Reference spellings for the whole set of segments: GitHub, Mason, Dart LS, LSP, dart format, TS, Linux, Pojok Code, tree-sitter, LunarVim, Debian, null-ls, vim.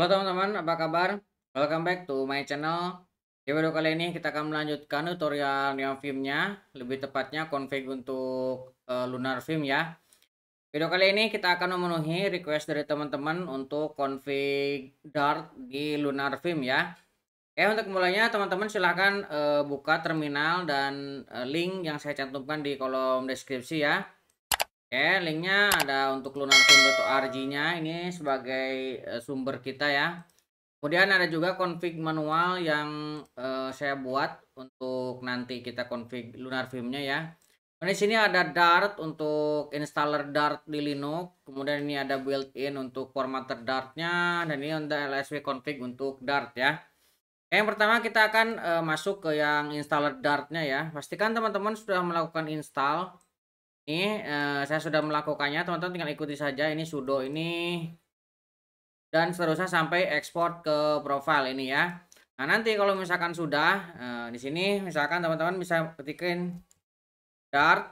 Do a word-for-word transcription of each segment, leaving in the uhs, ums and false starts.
Halo teman-teman, apa kabar? Welcome back to my channel. Di video kali ini kita akan melanjutkan tutorial LunarVim-nya, lebih tepatnya config untuk uh, LunarVim ya. Video kali ini kita akan memenuhi request dari teman-teman untuk config Dart di LunarVim ya. Oke, untuk mulainya teman-teman silahkan uh, buka terminal dan uh, link yang saya cantumkan di kolom deskripsi ya. Oke, linknya ada untuk lunarvim dot org-nya, ini sebagai uh, sumber kita ya. Kemudian ada juga config manual yang uh, saya buat untuk nanti kita config LunarVim-nya ya. Di sini ada Dart untuk installer Dart di Linux, kemudian ini ada built-in untuk formatter Dart-nya, dan ini untuk L S P config untuk Dart ya. Yang pertama kita akan uh, masuk ke yang installer Dart-nya ya. Pastikan teman-teman sudah melakukan install. Ini eh, saya sudah melakukannya, teman-teman tinggal ikuti saja. Ini sudo ini dan seterusnya sampai ekspor ke profile ini ya. Nah, nanti kalau misalkan sudah eh, di sini misalkan teman-teman bisa ketikin dart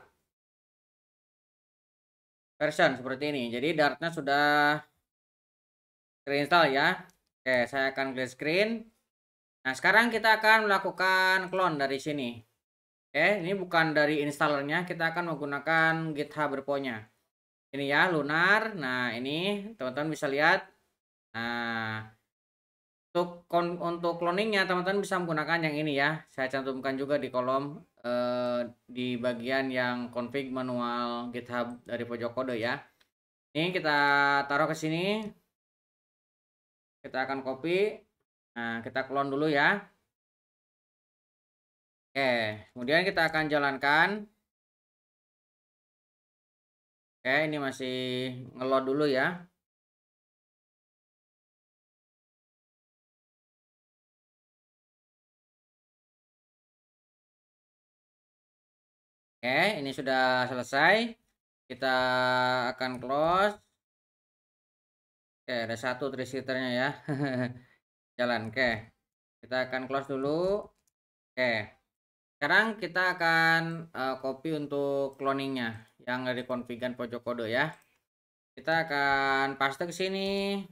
version seperti ini. Jadi dartnya sudah terinstall ya. Oke, saya akan clear screen. Nah, sekarang kita akan melakukan clone dari sini. Oke, ini bukan dari installernya, kita akan menggunakan GitHub repo-nya. Ini ya, Lunar. Nah, ini teman-teman bisa lihat. Nah, untuk untuk cloningnya teman-teman bisa menggunakan yang ini ya. Saya cantumkan juga di kolom eh, di bagian yang config manual GitHub dari Pojok Code ya. Ini kita taruh ke sini. Kita akan copy. Nah, kita clone dulu ya. Oke, kemudian kita akan jalankan. Oke, ini masih nge-load dulu ya. Oke, ini sudah selesai. Kita akan close. Oke, ada satu tree-sitternya ya. Jalan, oke. Kita akan close dulu. Oke. Sekarang kita akan uh, copy untuk cloningnya yang dari konfigan Pojok Code ya. Kita akan paste ke sini.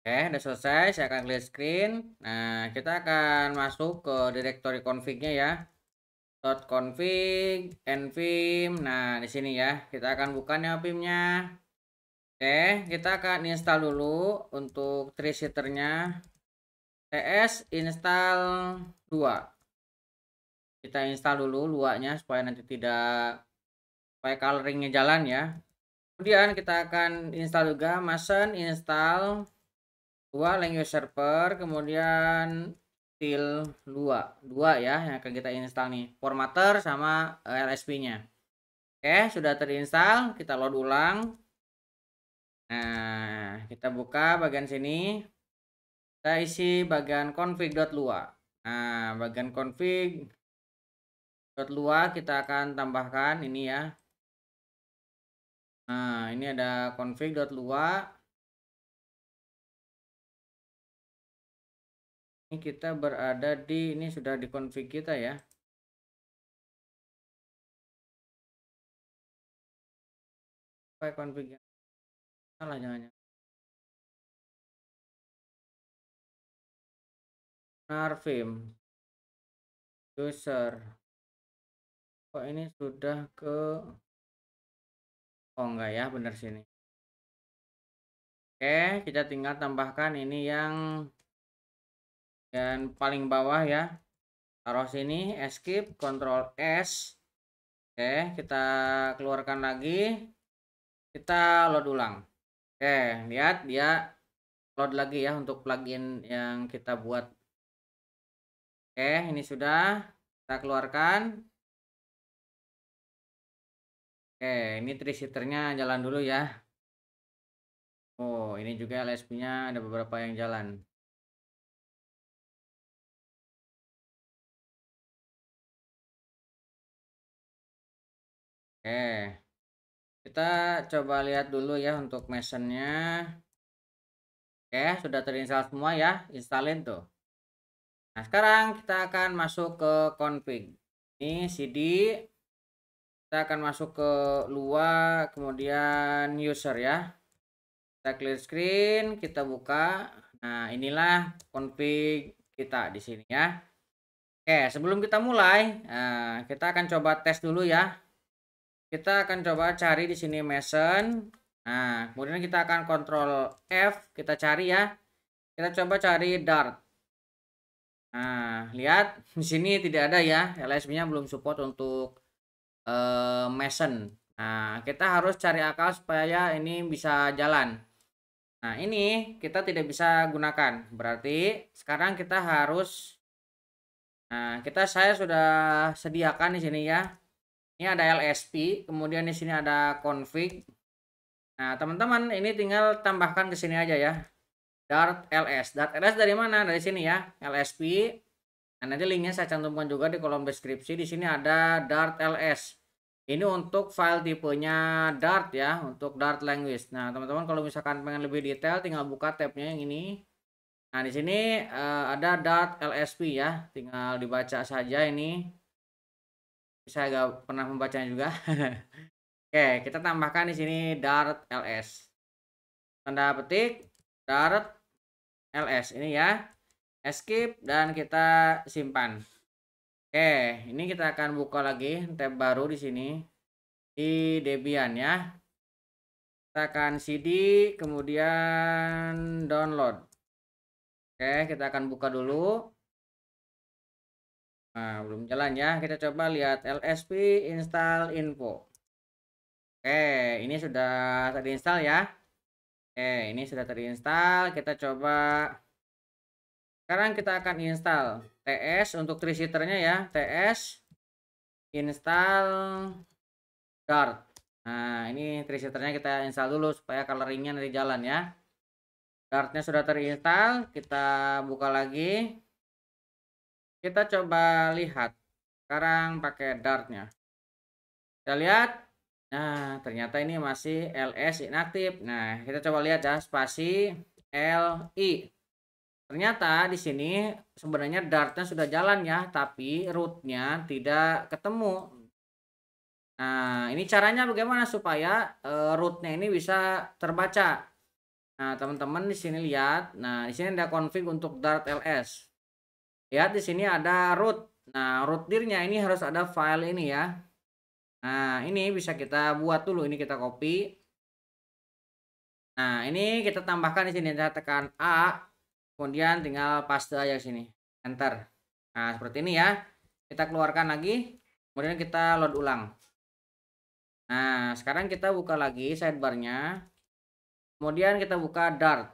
Oke, udah selesai. Saya akan clear screen. Nah, kita akan masuk ke direktori config-nya ya. .config, nvim. Nah, di sini ya. Kita akan bukannya vim-nya. Oke, kita akan install dulu untuk tree-sitternya T S install dua. Kita install dulu dua-nya supaya nanti tidak supaya coloringnya jalan ya. Kemudian kita akan install juga Mason install dua language server, kemudian til dua dua ya yang akan kita install nih, formatter sama L S P-nya. Oke, sudah terinstall, kita load ulang. Nah, kita buka bagian sini. Kita isi bagian config.lua. Nah, bagian config.lua kita akan tambahkan ini ya. Nah, ini ada config.lua. Ini kita berada di ini sudah di config kita ya. Apa config-nya? Salah jangan-jangan. LunarVim user. Kok oh, ini sudah ke oh enggak ya, benar sini. Oke, kita tinggal tambahkan ini yang dan paling bawah ya. Taruh sini, escape, Ctrl S. Oke, kita keluarkan lagi. Kita load ulang. Oke, lihat dia load lagi ya untuk plugin yang kita buat. Oke, ini sudah kita keluarkan. Oke, ini tree-sitternya jalan dulu ya. Oh, ini juga L S P-nya ada beberapa yang jalan. Oke. Kita coba lihat dulu ya untuk Mason-nya. Oke, sudah terinstall semua ya, installin tuh. Nah, sekarang kita akan masuk ke config. Ini C D, kita akan masuk ke luar, kemudian user ya. Kita clear screen, kita buka. Nah, inilah config kita di sini ya. Oke, sebelum kita mulai, nah, kita akan coba tes dulu ya. Kita akan coba cari di sini Mason. Nah, kemudian kita akan kontrol F, kita cari ya. Kita coba cari Dart. Nah, lihat di sini tidak ada ya. L S P-nya belum support untuk uh, Mason. Nah, kita harus cari akal supaya ini bisa jalan. Nah, ini kita tidak bisa gunakan. Berarti sekarang kita harus. Nah, kita saya sudah sediakan di sini ya. Ini ada L S P, kemudian di sini ada config. Nah, teman-teman, ini tinggal tambahkan ke sini aja ya. Dart L S. Dart L S dari mana? Dari sini ya, L S P. Nah, nanti linknya saya cantumkan juga di kolom deskripsi. Di sini ada Dart L S. Ini untuk file tipenya Dart ya, untuk Dart language. Nah, teman-teman, kalau misalkan pengen lebih detail tinggal buka tabnya yang ini. Nah, di sini uh, ada Dart L S P ya. Tinggal dibaca saja ini. Saya gak pernah membacanya juga. Oke, kita tambahkan di sini Dart L S. Tanda petik Dart L S ini ya. Escape dan kita simpan. Oke, ini kita akan buka lagi tab baru di sini di Debian ya. Kita akan C D kemudian download. Oke, kita akan buka dulu. Nah, belum jalan ya. Kita coba lihat L S P install info. Oke, ini sudah terinstall ya. Oke, ini sudah terinstall. Kita coba. Sekarang kita akan install T S untuk tree-sitternya ya. T S install Dart. Nah, ini tree-sitternya kita install dulu supaya coloringnya nanti jalan ya. Dartnya sudah terinstall. Kita buka lagi. Kita coba lihat sekarang pakai Dartnya. Kita lihat, nah ternyata ini masih L S inaktif. Nah, kita coba lihat ya, spasi L I. Ternyata di sini sebenarnya Dartnya sudah jalan ya, tapi rootnya tidak ketemu. Nah, ini caranya bagaimana supaya e, rootnya ini bisa terbaca. Nah, teman-teman di sini lihat, nah di sini ada config untuk Dart L S. Lihat di sini ada root. Nah, root dirnya ini harus ada file ini ya. Nah, ini bisa kita buat dulu. Ini kita copy. Nah, ini kita tambahkan di sini. Kita tekan A, kemudian tinggal paste aja sini. Enter. Nah, seperti ini ya. Kita keluarkan lagi. Kemudian kita load ulang. Nah, sekarang kita buka lagi sidebarnya. Kemudian kita buka Dart.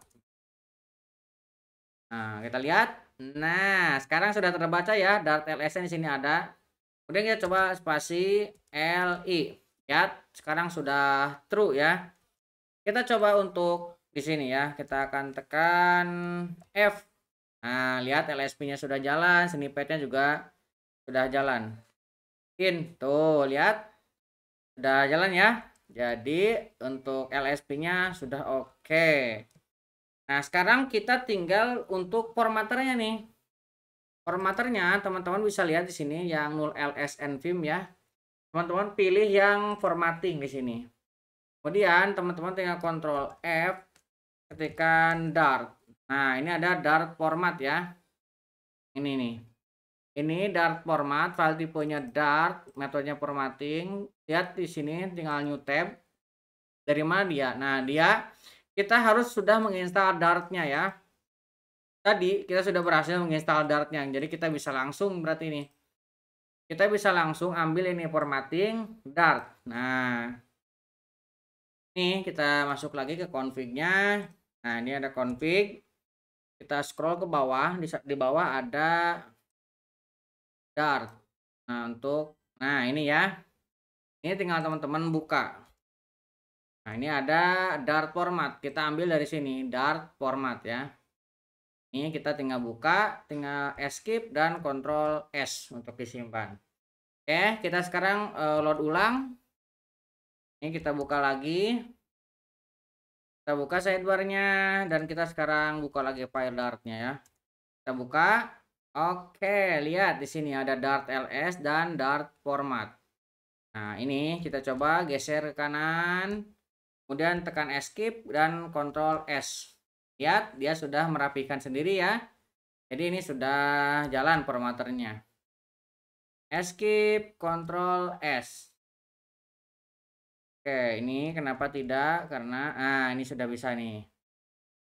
Nah, kita lihat. Nah, sekarang sudah terbaca ya. Dart L S di sini ada. Kemudian kita coba spasi L I. Ya, sekarang sudah true ya. Kita coba untuk di sini ya. Kita akan tekan F. Nah, lihat L S P-nya sudah jalan, snippet-nya juga sudah jalan. In, tuh lihat. Sudah jalan ya. Jadi, untuk L S P-nya sudah oke. Nah, sekarang kita tinggal untuk formatternya nih. Formatternya teman-teman bisa lihat di sini yang null-ls vim ya. Teman-teman pilih yang formatting di sini. Kemudian teman-teman tinggal kontrol F, ketikan Dart. Nah, ini ada Dart format ya. Ini nih. Ini Dart format, file tipenya Dart, metodenya formatting. Lihat di sini tinggal new tab. Dari mana dia? Nah, dia kita harus sudah menginstal Dartnya ya. Tadi kita sudah berhasil menginstal Dartnya, jadi kita bisa langsung berarti ini. Kita bisa langsung ambil ini formatting Dart. Nah, ini kita masuk lagi ke config-nya. Nah, ini ada config. Kita scroll ke bawah, di, di bawah ada Dart. Nah, untuk nah ini ya. Ini tinggal teman-teman buka. Nah, ini ada Dart format. Kita ambil dari sini Dart format ya. Ini kita tinggal buka, tinggal escape dan kontrol S untuk disimpan. Oke, kita sekarang uh, load ulang. Ini kita buka lagi. Kita buka sidebarnya dan kita sekarang buka lagi file Dartnya ya. Kita buka. Oke, lihat di sini ada dart L S dan dart format. Nah, ini kita coba geser ke kanan, kemudian tekan escape dan kontrol S. Lihat, dia sudah merapikan sendiri ya. Jadi ini sudah jalan formatternya. Escape, kontrol S. Oke, ini kenapa tidak? Karena ah ini sudah bisa nih.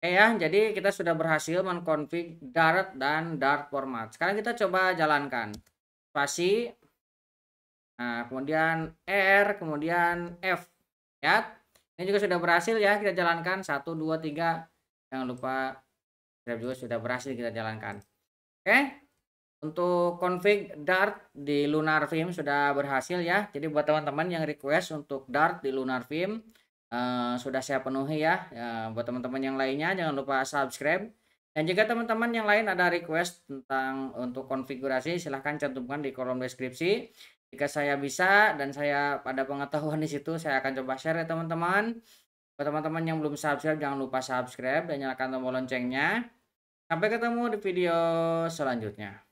Oke ya, jadi kita sudah berhasil mengkonfig dart dan dart format. Sekarang kita coba jalankan. Spasi. Nah, kemudian R, kemudian F. Lihat. Ini juga sudah berhasil ya kita jalankan satu dua tiga. Jangan lupa kita juga sudah berhasil kita jalankan. Oke. Untuk config dart di LunarVim sudah berhasil ya. Jadi buat teman-teman yang request untuk dart di LunarVim uh, sudah saya penuhi ya. Uh, buat teman-teman yang lainnya jangan lupa subscribe. Dan jika teman-teman yang lain ada request tentang untuk konfigurasi silahkan cantumkan di kolom deskripsi. Jika saya bisa dan saya ada pengetahuan di situ saya akan coba share ya teman-teman. Buat teman-teman yang belum subscribe jangan lupa subscribe dan nyalakan tombol loncengnya. Sampai ketemu di video selanjutnya.